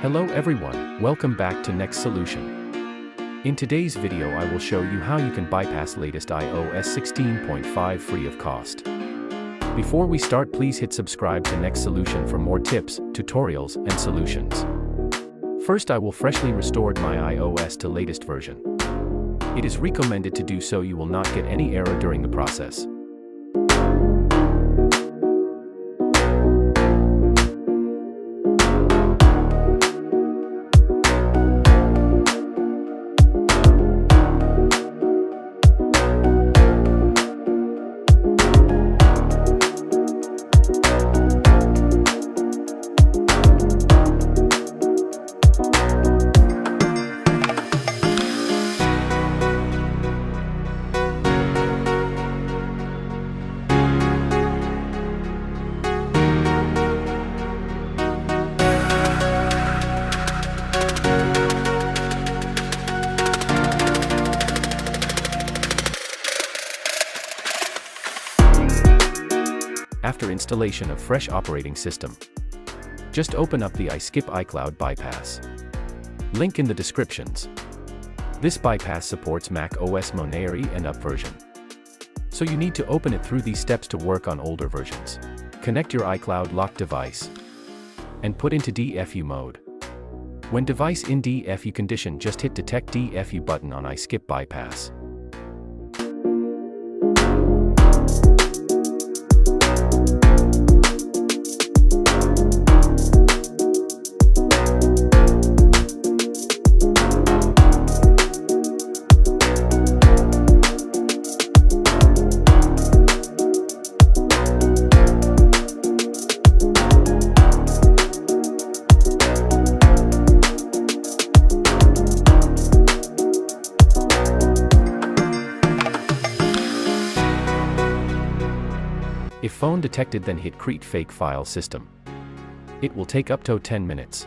Hello everyone, welcome back to Next Solution. In today's video I will show you how you can bypass latest iOS 16.5 free of cost. Before we start, please hit subscribe to Next Solution for more tips, tutorials, and solutions. First, I will freshly restored my iOS to latest version. It is recommended to do so, you will not get any error during the process. After installation of fresh operating system, just open up the iSkip iCloud bypass. Link in the descriptions. This bypass supports macOS Monterey and up version. So you need to open it through these steps to work on older versions. Connect your iCloud locked device and put into DFU mode. When device in DFU condition, just hit detect DFU button on iSkip bypass. If phone detected, then hit create fake file system. It will take up to 10 minutes.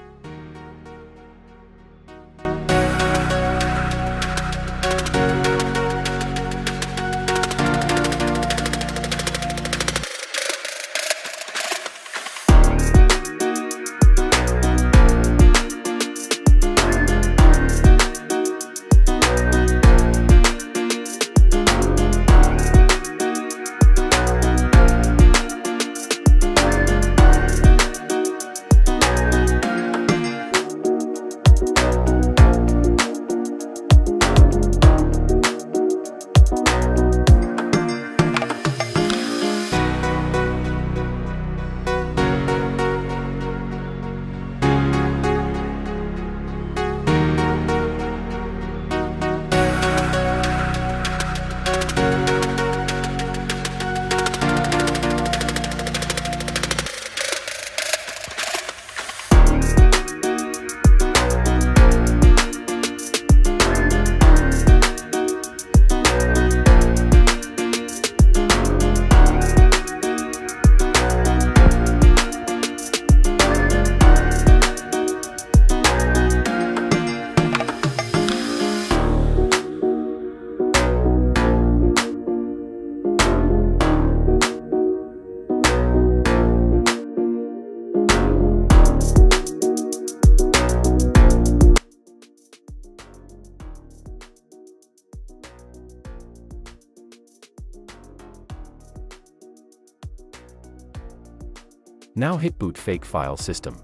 Now hit boot fake file system.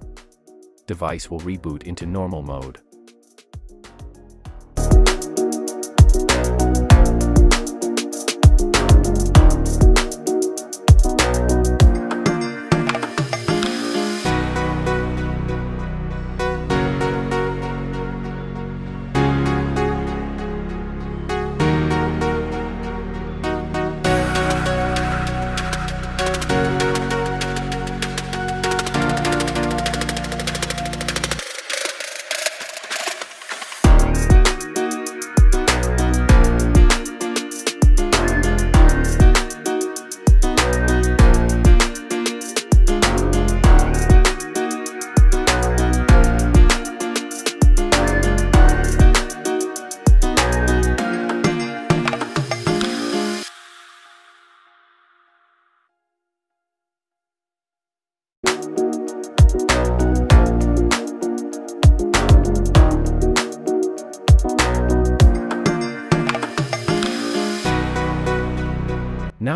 Device will reboot into normal mode.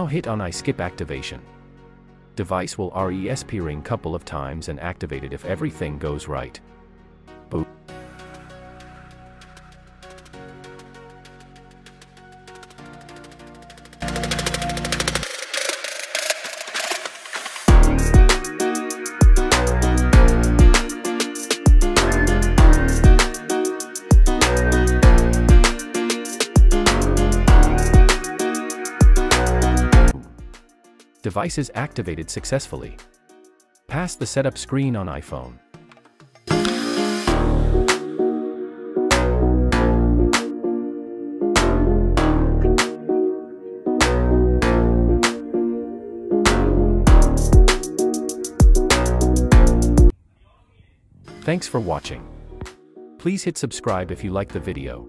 Now hit on iSkip activation. Device will RESP ring couple of times and activate it if everything goes right. Boop. Device is activated successfully. Pass the setup screen on iPhone. Thanks for watching. Please hit subscribe if you like the video.